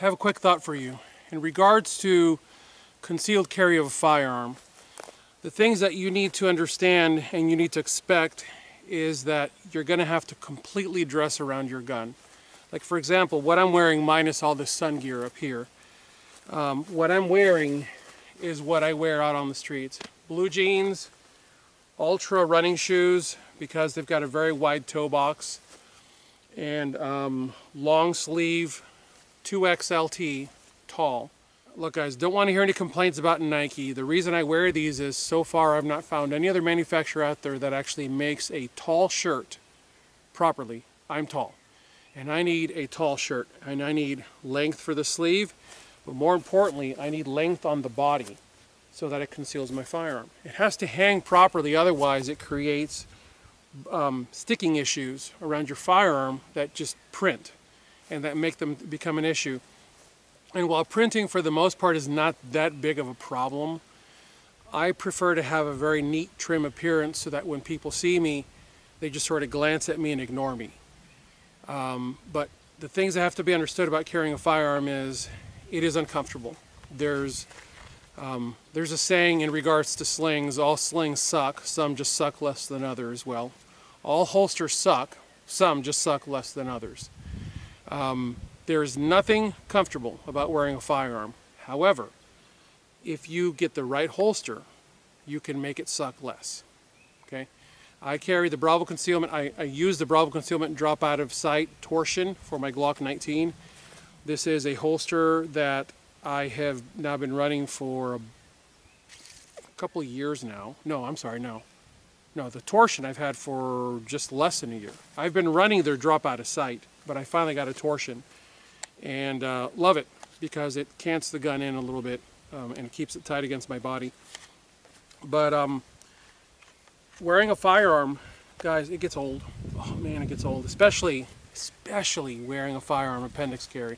have a quick thought for you. In regards to concealed carry of a firearm, the things that you need to understand and you need to expect is that you're going to have to completely dress around your gun. Like, for example, what I'm wearing minus all this sun gear up here. What I'm wearing is what I wear out on the streets. Blue jeans, ultra running shoes because they've got a very wide toe box, and long sleeve 2XLT tall. Look guys, don't want to hear any complaints about Nike. The reason I wear these is so far I've not found any other manufacturer out there that actually makes a tall shirt properly. I'm tall and I need a tall shirt, and I need length for the sleeve, but more importantly I need length on the body so that it conceals my firearm. It has to hang properly, otherwise it creates sticking issues around your firearm that just print and that make them become an issue. And while printing for the most part is not that big of a problem, I prefer to have a very neat trim appearance so that when people see me they just sort of glance at me and ignore me. But the things that have to be understood about carrying a firearm is it is uncomfortable. There's a saying in regards to slings, all slings suck, some just suck less than others. Well, all holsters suck, some just suck less than others. There is nothing comfortable about wearing a firearm. However, if you get the right holster, you can make it suck less. Okay? I carry the Bravo Concealment, I use the Bravo Concealment Drop Out of Sight Torsion for my Glock 19. This is a holster that I have now been running for a couple of years now. No, I'm sorry, no. No, the Torsion I've had for just less than a year. I've been running their Drop Out of Sight, but I finally got a Torsion. And love it because it cants the gun in a little bit and it keeps it tight against my body. But wearing a firearm, guys, it gets old. Oh man, it gets old, especially wearing a firearm appendix carry,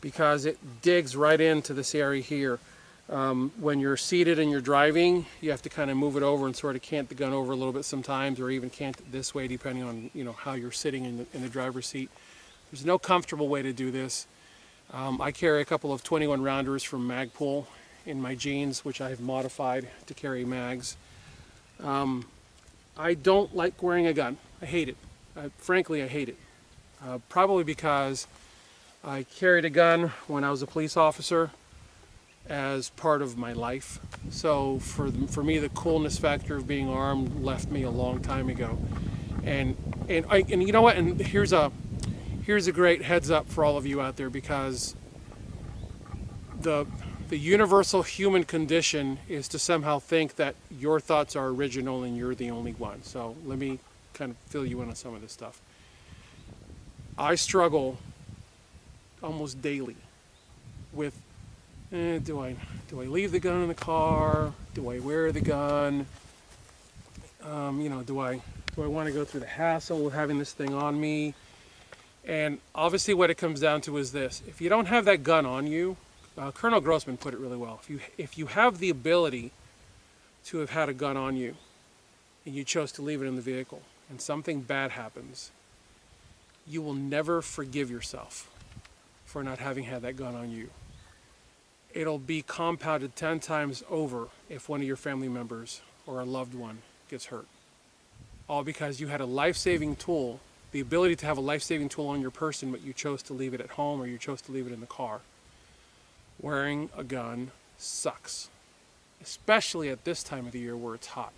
because it digs right into this area here. When you're seated and you're driving, you have to kind of move it over and sort of cant the gun over a little bit sometimes, or even cant it this way depending on, you know, how you're sitting in the driver's seat. There's no comfortable way to do this. I carry a couple of 21 rounders from Magpul in my jeans, which I have modified to carry mags. I don't like wearing a gun. I hate it. Frankly, I hate it. Probably because I carried a gun when I was a police officer as part of my life. So for me, the coolness factor of being armed left me a long time ago. And you know what? And here's a great heads up for all of you out there, because the universal human condition is to somehow think that your thoughts are original and you're the only one. So let me kind of fill you in on some of this stuff. I struggle almost daily with, do I leave the gun in the car? Do I wear the gun? You know, do I want to go through the hassle of having this thing on me? And obviously what it comes down to is this: if you don't have that gun on you, Colonel Grossman put it really well, if you have the ability to have had a gun on you and you chose to leave it in the vehicle and something bad happens, you will never forgive yourself for not having had that gun on you. It'll be compounded 10 times over if one of your family members or a loved one gets hurt, all because you had a life-saving tool, the ability to have a life-saving tool on your person, but you chose to leave it at home or you chose to leave it in the car. Wearing a gun sucks, especially at this time of the year where it's hot.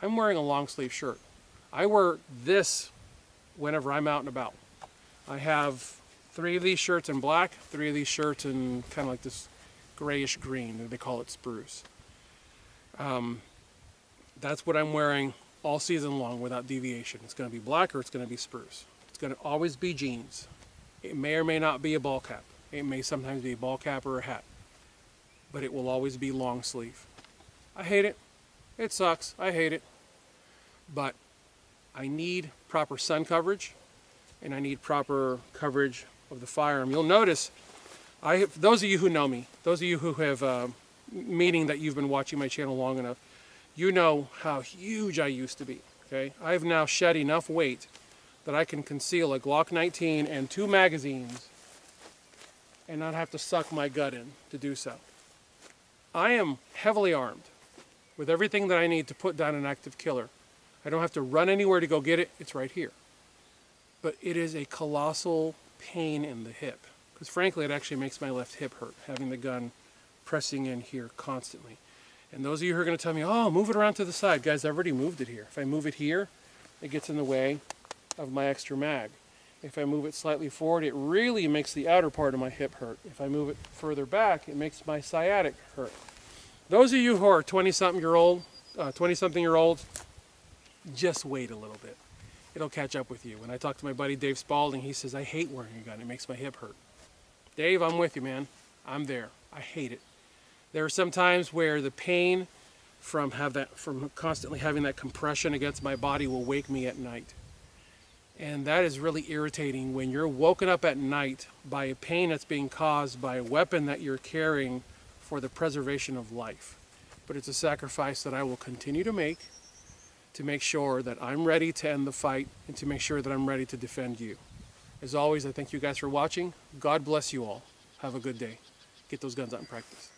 I'm wearing a long sleeve shirt. I wear this whenever I'm out and about. I have 3 of these shirts in black, 3 of these shirts in kind of like this grayish green, they call it spruce. That's what I'm wearing all season long without deviation. It's going to be black or it's going to be spruce. It's going to always be jeans. It may or may not be a ball cap. It may sometimes be a ball cap or a hat, but it will always be long sleeve. I hate it. It sucks. I hate it. But I need proper sun coverage and I need proper coverage of the firearm. You'll notice, those of you who know me, those of you who have, meaning that you've been watching my channel long enough, you know how huge I used to be, okay? I've now shed enough weight that I can conceal a Glock 19 and 2 magazines and not have to suck my gut in to do so. I am heavily armed with everything that I need to put down an active killer. I don't have to run anywhere to go get it. It's right here. But it is a colossal pain in the hip, because frankly it actually makes my left hip hurt, having the gun pressing in here constantly. And those of you who are going to tell me, oh, move it around to the side, guys, I've already moved it here. If I move it here, it gets in the way of my extra mag. If I move it slightly forward, it really makes the outer part of my hip hurt. If I move it further back, it makes my sciatic hurt. Those of you who are 20-something year olds, just wait a little bit. It'll catch up with you. When I talk to my buddy Dave Spaulding, he says, I hate wearing a gun. It makes my hip hurt. Dave, I'm with you, man. I'm there. I hate it. There are some times where the pain from constantly having that compression against my body will wake me at night. And that is really irritating when you're woken up at night by a pain that's being caused by a weapon that you're carrying for the preservation of life. But it's a sacrifice that I will continue to make sure that I'm ready to end the fight and to make sure that I'm ready to defend you. As always, I thank you guys for watching. God bless you all. Have a good day. Get those guns out and practice.